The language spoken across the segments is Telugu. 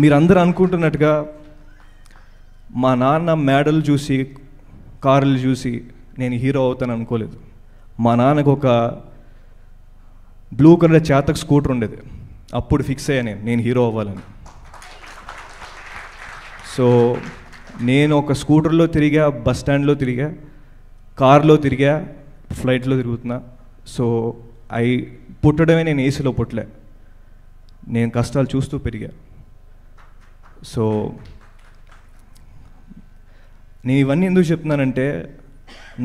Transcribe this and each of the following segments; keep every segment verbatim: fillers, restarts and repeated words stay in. మీరందరూ అనుకుంటున్నట్టుగా మా నాన్న మేడలు చూసి కార్లు చూసి నేను హీరో అవుతాను అనుకోలేదు. మా నాన్నకు ఒక బ్లూ కలర్ చేతకు స్కూటర్ ఉండేది. అప్పుడు ఫిక్స్ అయ్యా నేను నేను హీరో అవ్వాలని. సో నేను ఒక స్కూటర్లో తిరిగా, బస్ స్టాండ్లో తిరిగా, కార్లో తిరిగా, ఫ్లైట్లో తిరుగుతున్నా. సో అవి పుట్టడమే, నేను ఏసీలో పుట్టలే, నేను కష్టాలు చూస్తూ పెరిగా. సో నేను ఇవన్నీ ఎందుకు చెప్తున్నానంటే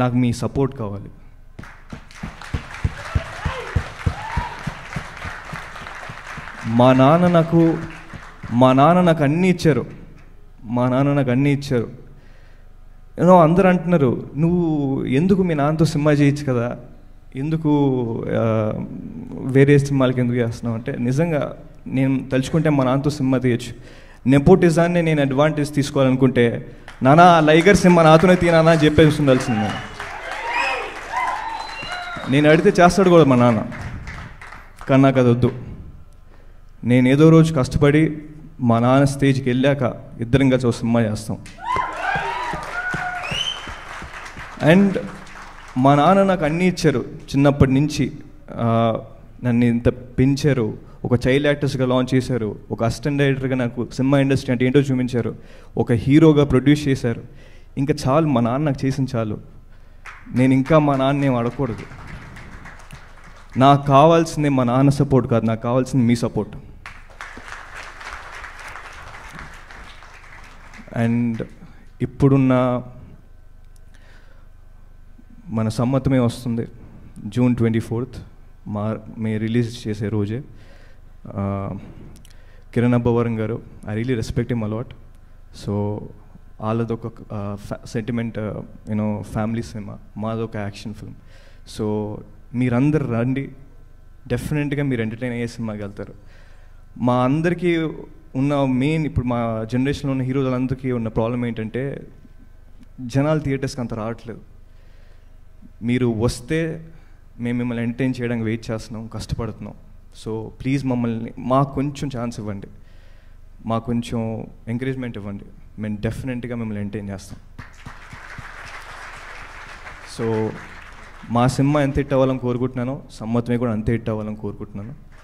నాకు మీ సపోర్ట్ కావాలి. మా నాన్న నాకు మా నాన్న నాకు అన్నీ ఇచ్చారు. మా నాన్న నాకు అన్నీ ఇచ్చారు ఏమో అందరూ అంటున్నారు, నువ్వు ఎందుకు మీ నాన్నతో సినిమా చేయొచ్చు కదా, ఎందుకు వేరే సినిమాలకి ఎందుకు చేస్తున్నావు అంటే, నిజంగా నేను తలుచుకుంటే మా నాన్నతో సినిమా తీయచ్చు. నెపోటిజాన్ని నేను అడ్వాంటేజ్ తీసుకోవాలనుకుంటే, నానా లైగర్ సినిమా నాతోనే తీనా అని చెప్పేసి ఉండాల్సిందే. నేను అడిగితే చేస్తాడు కూడా మా నాన్న, కానీ నాకు అది వద్దు. నేను ఏదో రోజు కష్టపడి మా నాన్న స్టేజ్కి వెళ్ళాక ఇద్దరం కలిసి సినిమా చేస్తాం. అండ్ మా నాన్న నాకు అన్నీ ఇచ్చారు, చిన్నప్పటి నుంచి నన్ను ఇంత పెంచారు, ఒక చైల్డ్ యాక్టర్స్గా లాంచ్ చేశారు, ఒక అసిస్టెంట్ డైరెక్టర్గా నాకు సినిమా ఇండస్ట్రీ అంటే ఏంటో చూపించారు, ఒక హీరోగా ప్రొడ్యూస్ చేశారు. ఇంకా చాలు, మా నాన్న నాకు చేసిన చాలు. నేను ఇంకా మా నాన్న ఏం అడగకూడదు. నాకు కావాల్సింది మా నాన్న సపోర్ట్ కాదు, నాకు కావాల్సింది మీ సపోర్ట్. అండ్ ఇప్పుడున్న మన సమ్మతమే వస్తుంది, జూన్ ట్వంటీ ఫోర్త్ మా మే రిలీజ్ చేసే రోజే. కిరణ్ అబ్బవరం గారు, I really respect him a lot. So వాళ్ళదొక సెంటిమెంట్, యూనో ఫ్యామిలీ సినిమా, మాదొక యాక్షన్ ఫిల్మ్. సో మీరందరు రండి, డెఫినెట్గా మీరు ఎంటర్టైన్ అయ్యే సినిమాకి వెళ్తారు. మా అందరికీ ఉన్న మెయిన్, ఇప్పుడు మా జనరేషన్లో ఉన్న హీరోలందరికీ ఉన్న ప్రాబ్లం ఏంటంటే, జనాలు థియేటర్స్కి అంత రావట్లేదు. మీరు వస్తే మేము మిమ్మల్ని ఎంటర్టైన్ చేయడానికి వెయిట్ చేస్తున్నాం, కష్టపడుతున్నాం. సో ప్లీజ్ మమ్మల్ని, మాకు కొంచెం ఛాన్స్ ఇవ్వండి, మాకు కొంచెం ఎంకరేజ్మెంట్ ఇవ్వండి. మేము డెఫినెట్గా మిమ్మల్ని ఎంటర్టైన్ చేస్తాం. సో మా సినిమా ఎంత హిట్ అవ్వాలని కోరుకుంటున్నానో, సమ్మతమే కూడా అంతే హిట్ అవ్వాలని కోరుకుంటున్నాను.